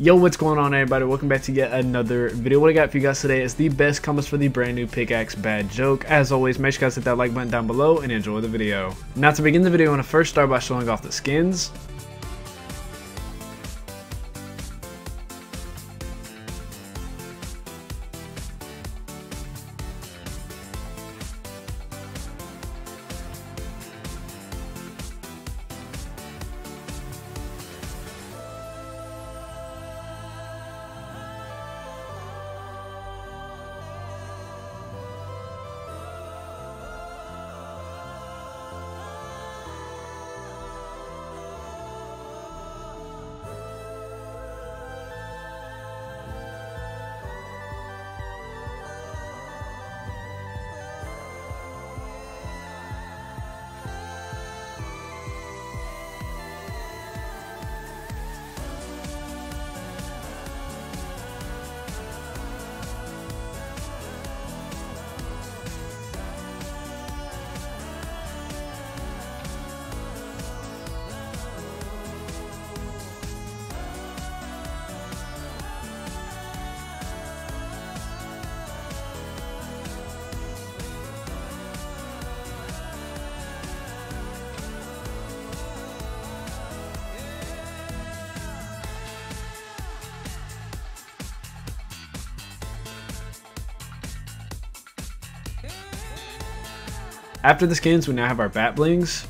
Yo, what's going on, everybody? Welcome back to yet another video. What I got for you guys today is the best combos for the brand new pickaxe Bad Joke. As always, make sure you guys hit that like button down below and enjoy the video. Now, to begin the video, I want to first start by showing off the skins. After the skins, we now have our bat blings.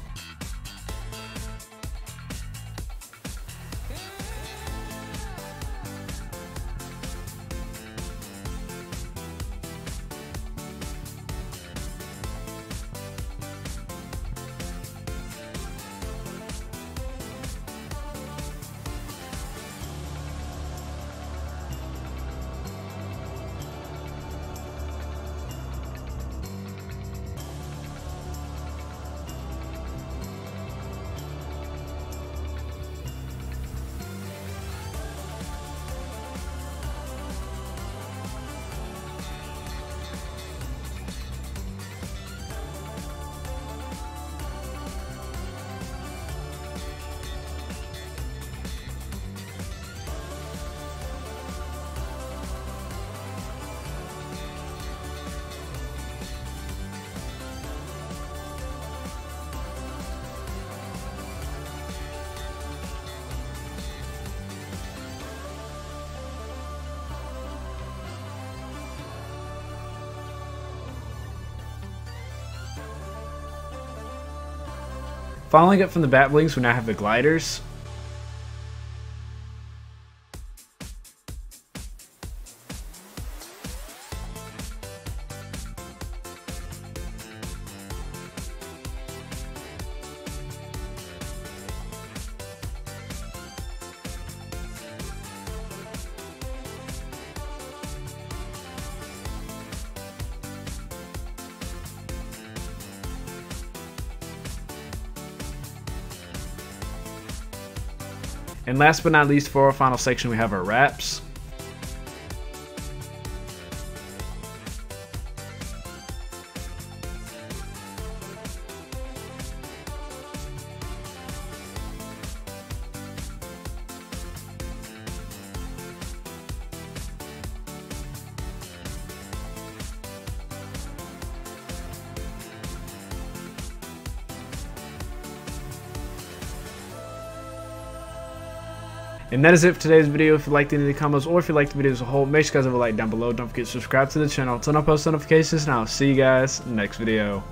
Following up from the bat blings, we now have the gliders. And last but not least, for our final section, we have our wraps. And that is it for today's video. If you liked any of the combos or if you liked the video as a whole, make sure you guys have a like down below. Don't forget to subscribe to the channel, turn on post notifications, and I'll see you guys next video.